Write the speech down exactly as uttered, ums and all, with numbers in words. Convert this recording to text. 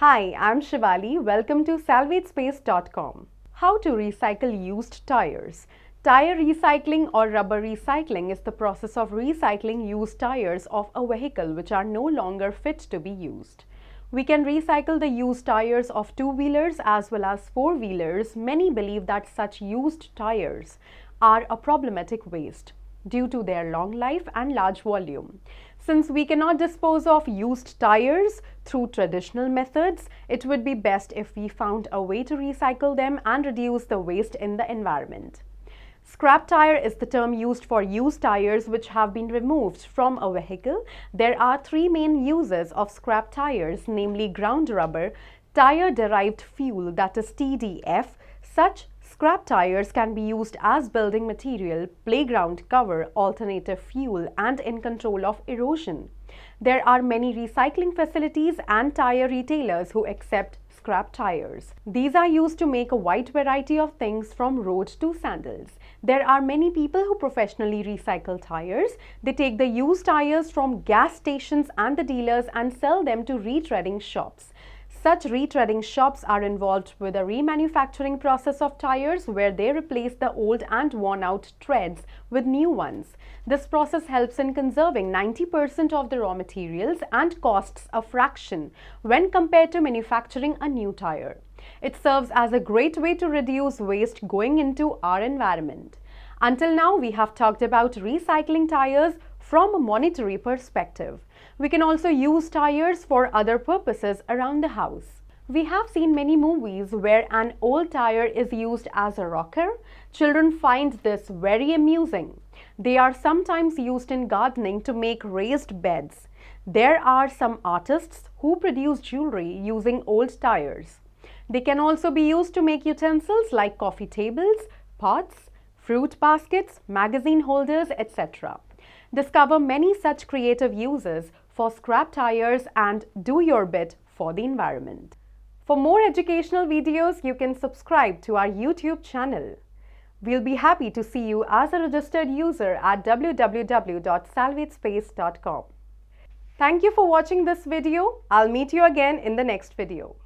Hi, I'm Shivali. Welcome to salvage space dot com. How to recycle used tires. Tire recycling or rubber recycling is the process of recycling used tires of a vehicle which are no longer fit to be used. We can recycle the used tires of two-wheelers as well as four-wheelers. Many believe that such used tires are a problematic waste due to their long life and large volume. Since we cannot dispose of used tires through traditional methods, it would be best if we found a way to recycle them and reduce the waste in the environment. Scrap tire is the term used for used tires which have been removed from a vehicle. There are three main uses of scrap tires, namely ground rubber, tire-derived fuel, that is T D F. Such scrap tires can be used as building material, playground cover, alternative fuel, and in control of erosion. There are many recycling facilities and tire retailers who accept scrap tires. These are used to make a wide variety of things from road to sandals. There are many people who professionally recycle tires. They take the used tires from gas stations and the dealers and sell them to retreading shops. Such retreading shops are involved with a remanufacturing process of tires where they replace the old and worn-out treads with new ones. This process helps in conserving ninety percent of the raw materials and costs a fraction when compared to manufacturing a new tire. It serves as a great way to reduce waste going into our environment. Until now, we have talked about recycling tires from a monetary perspective. We can also use tires for other purposes around the house. We have seen many movies where an old tire is used as a rocker. Children find this very amusing. They are sometimes used in gardening to make raised beds. There are some artists who produce jewelry using old tires. They can also be used to make utensils like coffee tables, pots, fruit baskets, magazine holders, et cetera. Discover many such creative uses for scrap tires and do your bit for the environment. For more educational videos, you can subscribe to our YouTube channel. We'll be happy to see you as a registered user at w w w dot salvagespace dot com. Thank you for watching this video. I'll meet you again in the next video.